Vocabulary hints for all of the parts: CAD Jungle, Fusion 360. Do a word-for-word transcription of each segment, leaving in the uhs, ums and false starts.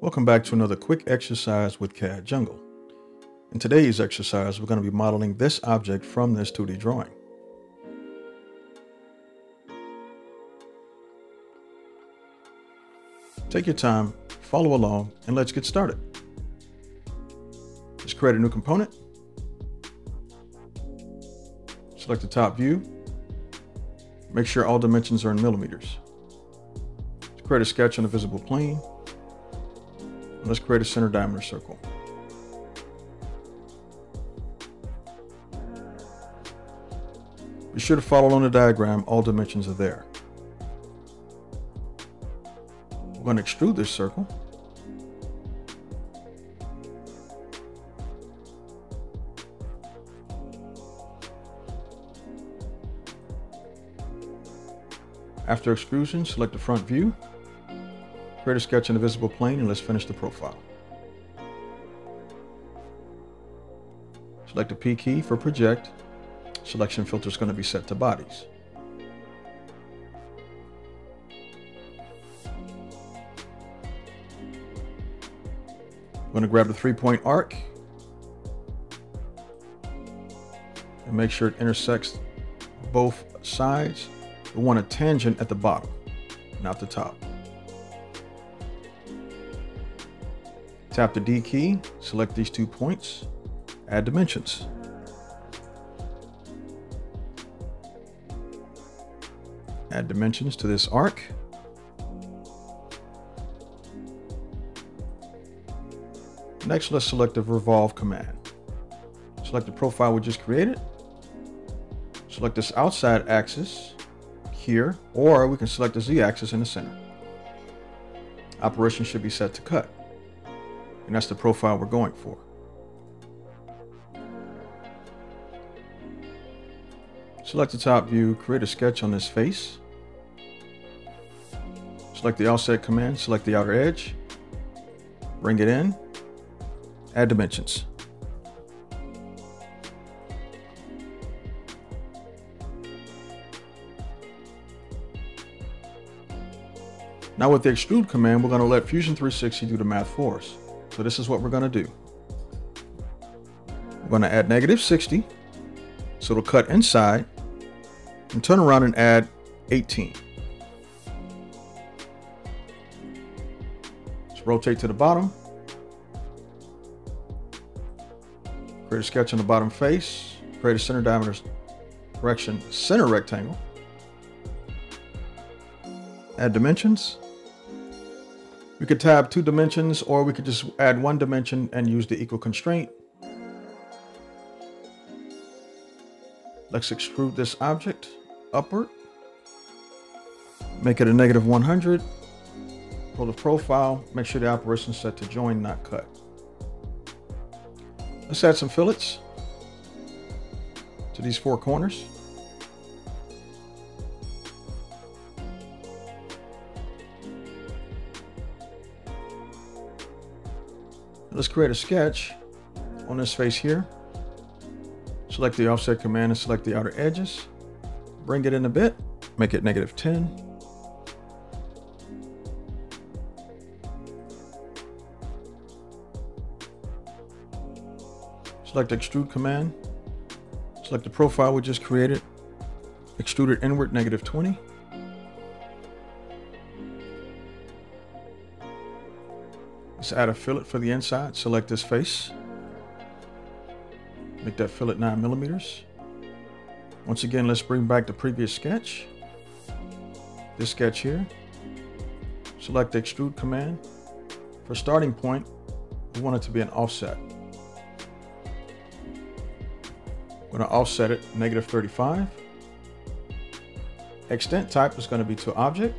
Welcome back to another quick exercise with C A D Jungle. In today's exercise, we're going to be modeling this object from this two D drawing. Take your time, follow along, and let's get started. Just create a new component. Select the top view. Make sure all dimensions are in millimeters. Let's create a sketch on a visible plane. Let's create a center diameter circle. Be sure to follow along the diagram, all dimensions are there. We're going to extrude this circle. After extrusion, select the front view. Create a sketch in a visible plane, and let's finish the profile. Select the P key for project. Selection filter is going to be set to bodies. I'm going to grab the three-point arc and make sure it intersects both sides. We want a tangent at the bottom, not the top. Tap the D key, select these two points, add dimensions. Add dimensions to this arc. Next, let's select the revolve command. Select the profile we just created. Select this outside axis here, or we can select the Z axis in the center. Operation should be set to cut. And that's the profile we're going for. Select the top view, create a sketch on this face. Select the offset command, select the outer edge, bring it in, add dimensions. Now with the extrude command, we're going to let Fusion three sixty do the math for us. So this is what we're going to do. We're going to add negative sixty. So it'll cut inside and turn around and add eighteen. Let's rotate to the bottom. Create a sketch on the bottom face. Create a center diameter correction center rectangle. Add dimensions. We could tab two dimensions, or we could just add one dimension and use the equal constraint. Let's extrude this object upward. Make it a negative one hundred. Pull the profile. Make sure the operation is set to join, not cut. Let's add some fillets to these four corners. Let's create a sketch on this face here. Select the offset command and select the outer edges. Bring it in a bit, make it negative ten. Select extrude command. Select the profile we just created. Extrude it inward, negative twenty. Let's add a fillet for the inside. Select this face. Make that fillet nine millimeters. Once again, let's bring back the previous sketch. This sketch here. Select the extrude command. For starting point, we want it to be an offset. We're going to offset it negative thirty-five. Extent type is going to be to object.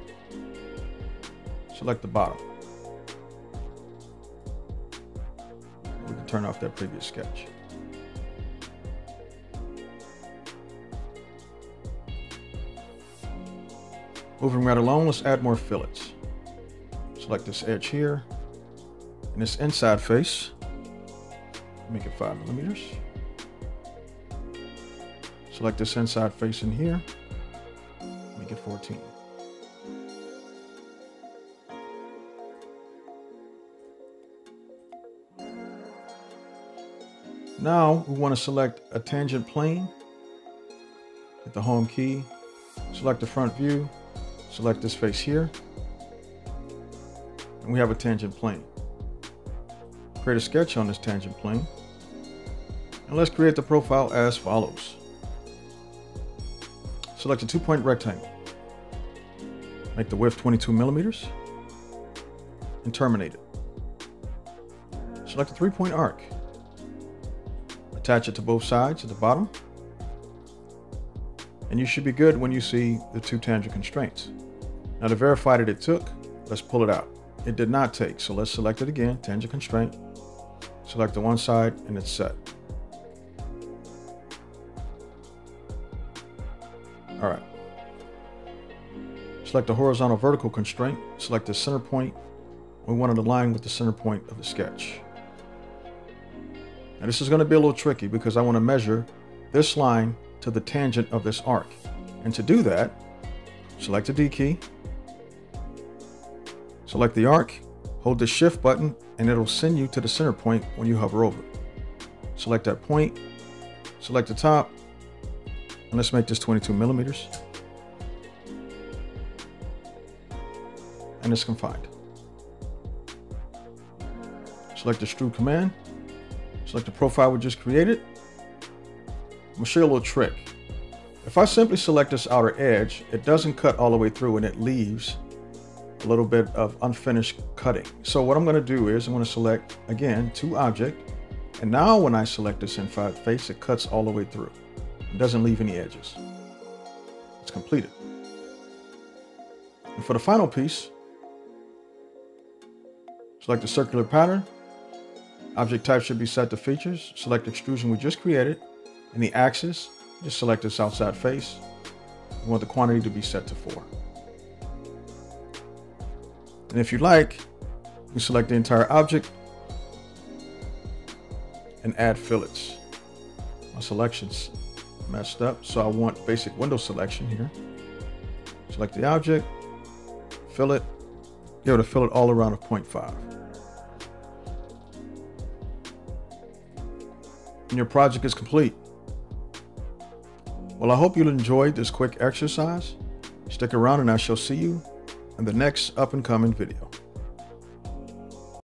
Select the bottom. Turn off that previous sketch. Moving right along, let's add more fillets. Select this edge here and this inside face. Make it five millimeters. Select this inside face in here. Make it fourteen. Now we want to select a tangent plane, hit the home key, select the front view, select this face here, and we have a tangent plane. Create a sketch on this tangent plane, and let's create the profile as follows. Select a two-point rectangle, make the width twenty-two millimeters, and terminate it. Select a three-point arc, attach it to both sides at the bottom, and you should be good when you see the two tangent constraints. Now, to verify that it took, let's pull it out. It did not take, so let's select it again, tangent constraint, select the one side, and it's set. All right. Select the horizontal vertical constraint, select the center point. We want it aligned with the center point of the sketch. Now, this is going to be a little tricky because I want to measure this line to the tangent of this arc. And to do that, select the D key, select the arc, hold the shift button, and it'll send you to the center point when you hover over it. Select that point, select the top, and let's make this twenty-two millimeters. And it's confined. Select the extrude command, select the profile we just created. I'm gonna show you a little trick. If I simply select this outer edge, it doesn't cut all the way through and it leaves a little bit of unfinished cutting. So what I'm gonna do is I'm gonna select, again, to object. And now when I select this inside face, it cuts all the way through. It doesn't leave any edges. It's completed. And for the final piece, select the circular pattern. Object type should be set to features. Select extrusion we just created. And the axis, just select this outside face. We want the quantity to be set to four. And if you like, you can select the entire object and add fillets. My selection's messed up, so I want basic window selection here. Select the object, fillet, be able to fillet all around of zero point five. And your project is complete. Well, I hope you enjoyed this quick exercise. Stick around and I shall see you in the next up and coming video.